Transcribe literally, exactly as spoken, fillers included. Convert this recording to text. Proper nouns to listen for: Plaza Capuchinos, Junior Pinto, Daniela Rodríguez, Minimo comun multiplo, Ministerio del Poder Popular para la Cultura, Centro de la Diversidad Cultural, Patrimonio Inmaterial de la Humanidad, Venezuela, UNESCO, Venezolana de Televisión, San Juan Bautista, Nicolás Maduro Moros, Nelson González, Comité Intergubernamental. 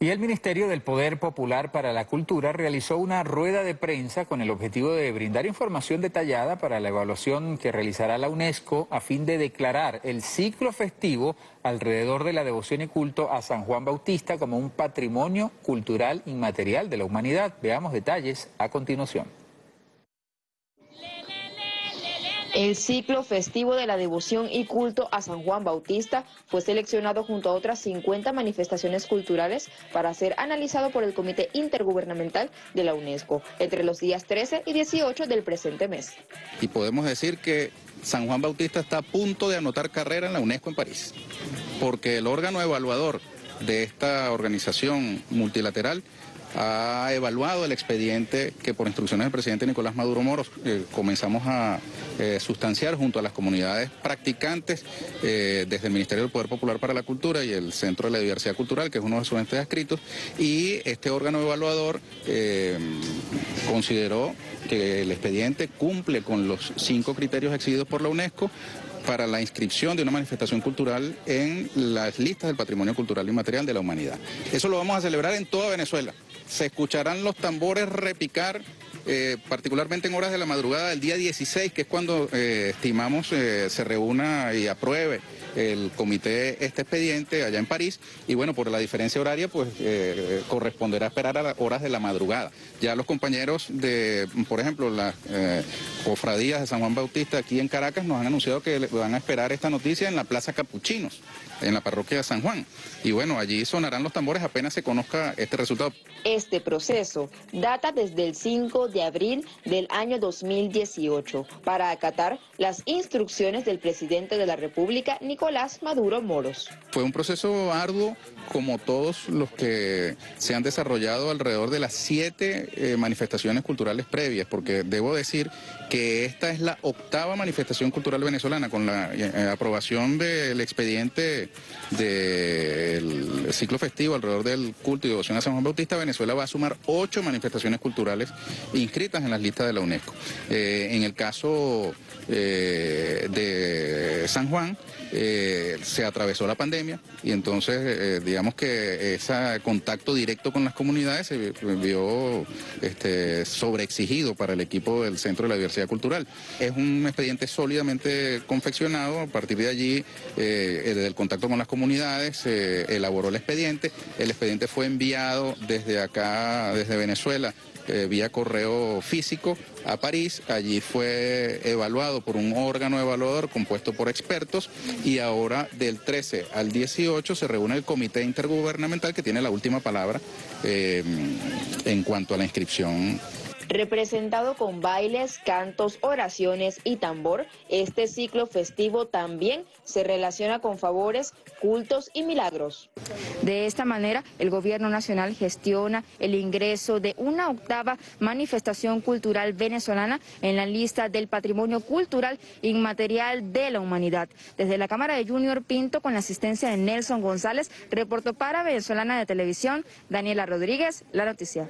Y el Ministerio del Poder Popular para la Cultura realizó una rueda de prensa con el objetivo de brindar información detallada para la evaluación que realizará la UNESCO a fin de declarar el ciclo festivo alrededor de la devoción y culto a San Juan Bautista como un patrimonio cultural inmaterial de la humanidad. Veamos detalles a continuación. El ciclo festivo de la devoción y culto a San Juan Bautista fue seleccionado junto a otras cincuenta manifestaciones culturales para ser analizado por el Comité Intergubernamental de la UNESCO entre los días trece y dieciocho del presente mes. Y podemos decir que San Juan Bautista está a punto de anotar carrera en la UNESCO en París, porque el órgano evaluador de esta organización multilateral ha evaluado el expediente que por instrucciones del presidente Nicolás Maduro Moros eh, comenzamos a eh, sustanciar junto a las comunidades practicantes eh, desde el Ministerio del Poder Popular para la Cultura y el Centro de la Diversidad Cultural, que es uno de sus entes adscritos, y este órgano evaluador eh, consideró que el expediente cumple con los cinco criterios exigidos por la UNESCO para la inscripción de una manifestación cultural en las listas del patrimonio cultural inmaterial de la humanidad. Eso lo vamos a celebrar en toda Venezuela. Se escucharán los tambores repicar, eh, particularmente en horas de la madrugada del día dieciséis, que es cuando eh, estimamos eh, se reúna y apruebe el comité este expediente allá en París. Y bueno, por la diferencia horaria, pues eh, corresponderá esperar a las horas de la madrugada. Ya los compañeros de, por ejemplo, las eh, cofradías de San Juan Bautista aquí en Caracas nos han anunciado que van a esperar esta noticia en la Plaza Capuchinos, en la parroquia de San Juan. Y bueno, allí sonarán los tambores apenas se conozca este resultado. Este proceso data desde el cinco de abril del año dos mil dieciocho para acatar las instrucciones del presidente de la República, Nicolás Maduro Moros. Fue un proceso arduo, como todos los que se han desarrollado alrededor de las siete eh, manifestaciones culturales previas, porque debo decir que esta es la octava manifestación cultural venezolana. Con la eh, aprobación del expediente del ciclo festivo alrededor del culto y devoción a San Juan Bautista, Venezuela va a sumar ocho manifestaciones culturales inscritas en las listas de la UNESCO. Eh, en el caso eh, de San Juan, eh, se atravesó la pandemia y entonces eh, digamos que ese contacto directo con las comunidades se vio este, sobreexigido para el equipo del Centro de la Diversidad Cultural. Es un expediente sólidamente confeccionado. A partir de allí, eh, desde el contacto con las comunidades, se eh, elaboró el expediente. El expediente fue enviado desde acá, desde Venezuela, Eh, vía correo físico a París. Allí fue evaluado por un órgano evaluador compuesto por expertos y ahora del trece al dieciocho se reúne el Comité Intergubernamental, que tiene la última palabra eh, en cuanto a la inscripción. Representado con bailes, cantos, oraciones y tambor, este ciclo festivo también se relaciona con favores, cultos y milagros. De esta manera, el gobierno nacional gestiona el ingreso de una octava manifestación cultural venezolana en la lista del patrimonio cultural inmaterial de la humanidad. Desde la cámara de Junior Pinto, con la asistencia de Nelson González, reportó para Venezolana de Televisión, Daniela Rodríguez, La Noticia.